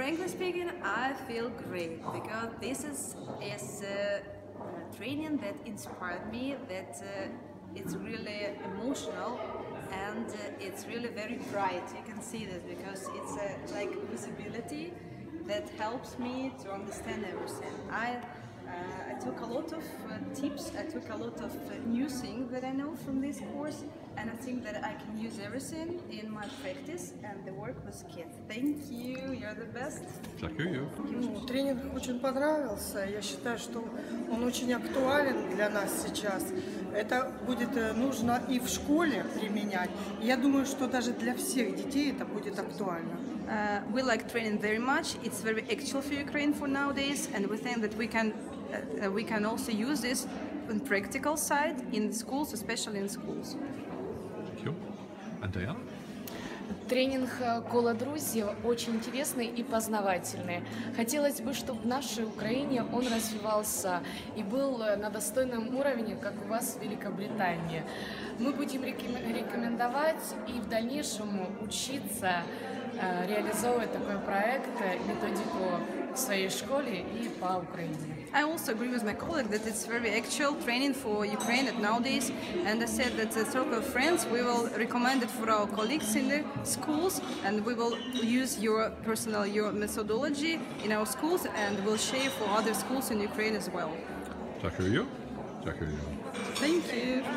Frankly speaking, I feel great because this is training that inspired me, that it's really emotional and it's really very bright. You can see this because it's like visibility that helps me to understand everything. I took a lot of tips, I took a lot of new things that I know from this course, and I think that I can use everything in my practice and the work with kids. Thank you, you're the best. Ну, тренинг очень понравился, я считаю, что он очень актуален для нас сейчас. Это будет нужно и в школе применять. Я думаю, что даже для всех детей это будет актуально. We like training very much. It's very actual for Ukraine for nowadays, and we think that we can also use this on practical side in schools, especially in schools. Thank you. Andrea? Тренинг «Круг друзей» очень интересный и познавательный. Хотелось бы, чтобы в нашей Украине он развивался и был на достойном уровне, как у вас в Великобритании. Мы будем рекомендовать и в дальнейшем учиться, реализовывать такой проект, методику в своей школе и по Украине. I also agree with my colleague that it's very actual training for Ukraine nowadays, and I said that the circle of friends, we will recommend it for our colleagues in the schools, and we will use your methodology in our schools, and we'll share for other schools in Ukraine as well. Thank you. Thank you.